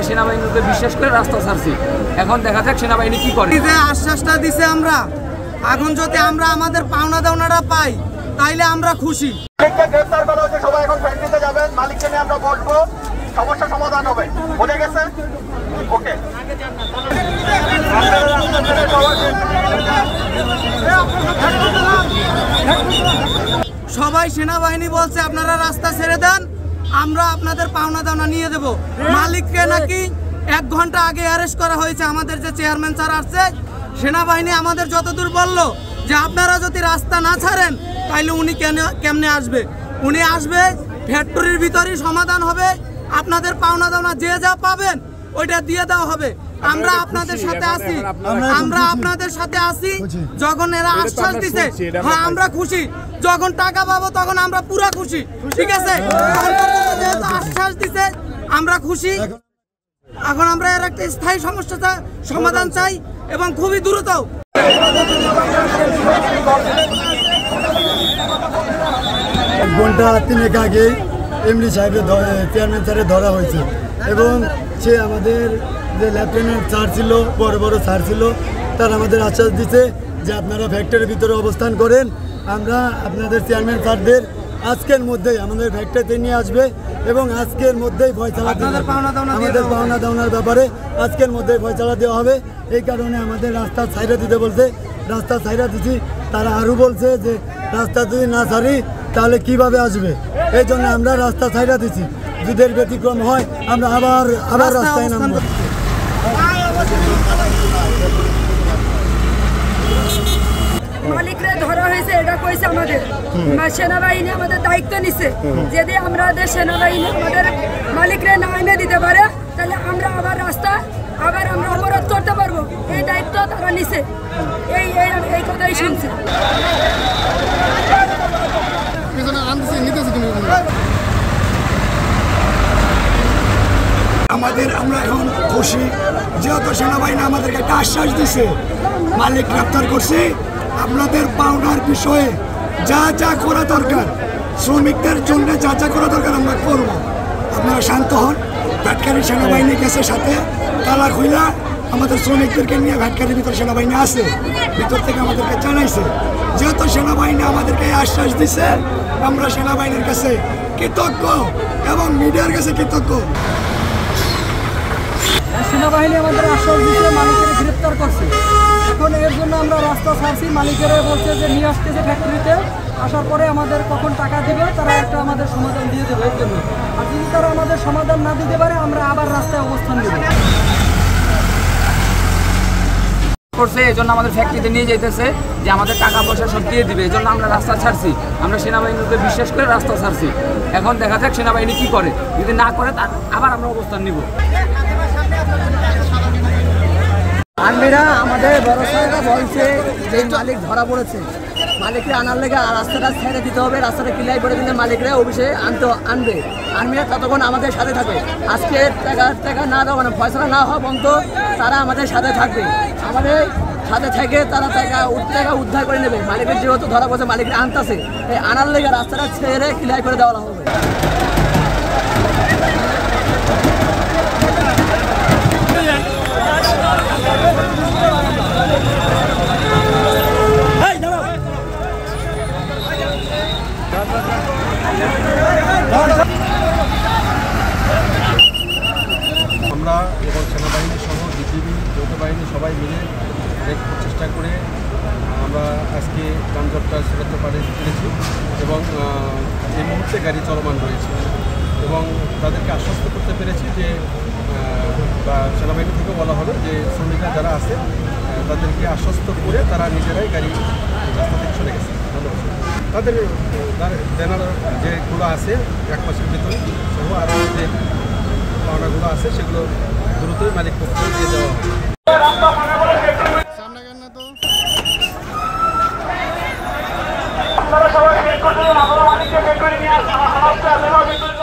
আমরা সেনাবাহিনীতে বিশ্বাস করে রাস্তা ছাড়ছি, এখন দেখা যাক সেনাবাহিনী কি করে। যে আশ্বাসটা দিছে আমরা, এখন যদি আমরা আমাদের পাওনা দাওনাটা পাই তাইলে আমরা খুশি। মালিককে গ্রেফতার করা হয়েছে, সবাই এখন ফ্যাক্টরিতে যাবেন, মালিককে নিয়ে আমরা বসবো, সমস্যা সমাধান হবে। বোঝা গেছে? ওকে। সবাই সেনাবাহিনী বলছে আপনারা রাস্তা ছেড়ে দেন, আমরা আপনাদের পাওনা দাওনা নিয়ে দেব। মালিককে নাকি 1 ঘন্টা আগে অ্যারেস্ট করা হয়েছে, আমাদের যে চেয়ারম্যান স্যার আসছে। সেনাবাহিনী আমাদের যতদূর বললো যে আপনারা যদি রাস্তা না ছাড়েন তাহলে উনি কেমনে আসবে? উনি আসবে, ফ্যাক্টরির ভিতরেই সমাধান হবে, আপনাদের পাওনা দাওনা যে যা পাবেন ওইটা দিয়ে দেওয়া হবে। আমরা আপনাদের সাথে আছি, যখন এরা আশ্বাস দিছে হ্যাঁ আমরা খুশি, যখন টাকা পাবো তখন আমরা পুরা খুশি। ঠিক আছে, আশ্বাস দিছে আমরা খুশি। এখন আমরা এর একটা স্থায়ী সমস্যাটা সমাধান চাই এবং খুবই দ্রুত। ঘন্টা 3 আগে এমডি সাহেবের চেয়ারম্যান স্যারের ধরা হয়েছে এবং সে আমাদের যে লেফটেন্যান্ট স্যার ছিল, বড় বড় স্যার ছিল, তারা আমাদের আশ্বাস দিচ্ছে যে আপনারা ফ্যাক্টরির ভিতরে অবস্থান করেন, আমরা আপনাদের চেয়ারম্যান স্যারদের আজকের মধ্যেই আমাদের ফ্যাক্টরিতে নিয়ে আসবে এবং আজকের মধ্যেই ফয়সালা দেওয়া হবে। আমাদের পাওনা দাওনার ব্যাপারে আজকের মধ্যেই ফয়সালা দেওয়া হবে। এই কারণে আমাদের রাস্তা ছাইড়া দিতে বলছে, রাস্তা ছাইড়া দিচ্ছি। তারা আরও বলছে যে রাস্তা যদি না ছাড়ি তাহলে কিভাবে আসবে, এই জন্য আমরা রাস্তা ছাইড়া দিচ্ছি। যদি এর ব্যতিক্রম হয় আমরা আবার রাস্তায় নামব। মালিকরা ধরা হয়েছে এটা কইছে আমাদের, সেনাবাহিনী আমাদের দায়িত্ব নিছে, যদি আমাদের সেনাবাহিনী আমাদের মালিকরা না এনে দিতে পারে তাহলে আমরা আবার রাস্তা আমরা অবরোধ করতে পারবো, এই দায়িত্ব তারা নিছে। এই কথাই শুনছি। আমরা এখন খুশি, যেহেতু সেনাবাহিনী আমাদেরকে একটা আশ্বাস দিছে, মালিক গ্রেফতার করছে, আপনাদের পাওনার বিষয়ে যা যা করা দরকার, শ্রমিকদের জন্য যা যা করা দরকার আমরা করব। আপনারা শান্ত হন। ভ্যাটকারি সেনাবাহিনী গেছে সাথে, তালা খুইলা আমাদের শ্রমিকদেরকে নিয়ে ভ্যাটকারির ভিতরে সেনাবাহিনী আসে, ভিতর থেকে আমাদেরকে জানাইছে। যেহেতু সেনাবাহিনী আমাদেরকে আশ্বাস দিছে, আমরা সেনাবাহিনীর কাছে কৃতজ্ঞ এবং মিডিয়ার কাছে কৃতজ্ঞ। সেনাবাহিনী আমাদের আশ্বাস দিচ্ছে, মালিকের গ্রেফতার করছে, এখন এর জন্য আমরা রাস্তা ছাড়ছি। মালিকেরা বলছে যে নিয়ে আসতেছে ফ্যাক্টরিতে, আসার পরে আমাদের কখন টাকা দেবে তারা একটা আমাদের সমাধান দিয়ে দেবে। এর জন্য আর যদি তারা আমাদের সমাধান না দিতে পারে আমরা আবার রাস্তায় অবস্থান নেব করছে। এই জন্য আমাদের ফ্যাক্টরিতে নিয়ে যেতেছে যে আমাদের টাকা পয়সা সব দিয়ে দিবে, এই জন্য আমরা রাস্তা ছাড়ছি। আমরা সেনাবাহিনীতে বিশ্বাস করে রাস্তা ছাড়ছি, এখন দেখা যাক সেনাবাহিনী কী করে, যদি না করে তার আবার আমরা অবস্থান নিব। আর্মিরা আমাদের বড় সাহেবরা বলছে যে মালিক ধরা পড়েছে, মালিকরা আনার লেগে রাস্তাটা ছেড়ে দিতে হবে, রাস্তাটা ক্লিয়ার করে দিলে মালিকরা অফিসে আনবে। আর্মিরা ততক্ষণ আমাদের সাথে থাকবে, আজকে টাকা না দেওয়া মানে ফয়সলা না হওয়া পর্যন্ত তারা আমাদের সাথে থাকবে, আমাদের সাথে থেকে তারা টাকা উদ্ধার করে নেবে। মালিকের যেহেতু ধরা পড়েছে, মালিকরা আনতেছে, এই আনার লেগে রাস্তাটা ছেড়ে ক্লিয়ার করে দেওয়া হবে। আমরা এবং সেনাবাহিনী সহ বিজিবি যৌথ বাহিনী সবাই মিলে অনেক প্রচেষ্টা করে আমরা আজকে যানজটটা সেটাতে পেরেছি এবং এই মুহূর্তে গাড়ি চলমান রয়েছে এবং তাদেরকে আশ্বস্ত করতে পেরেছি যে সেনাবাহিনী থেকে বলা হলো যে শ্রমিকরা যারা আছে তাদেরকে আশ্বস্ত করে তারা নিজেরাই গাড়ি রাস্তা থেকে চলে গেছে। তাদের দেনার যেগুলো আছে 1 মাসের ভিতরে সহ আরও যে পাওনাগুলো আছে সেগুলো দ্রুতই মালিক পক্ষে দিয়ে দেওয়া হবে।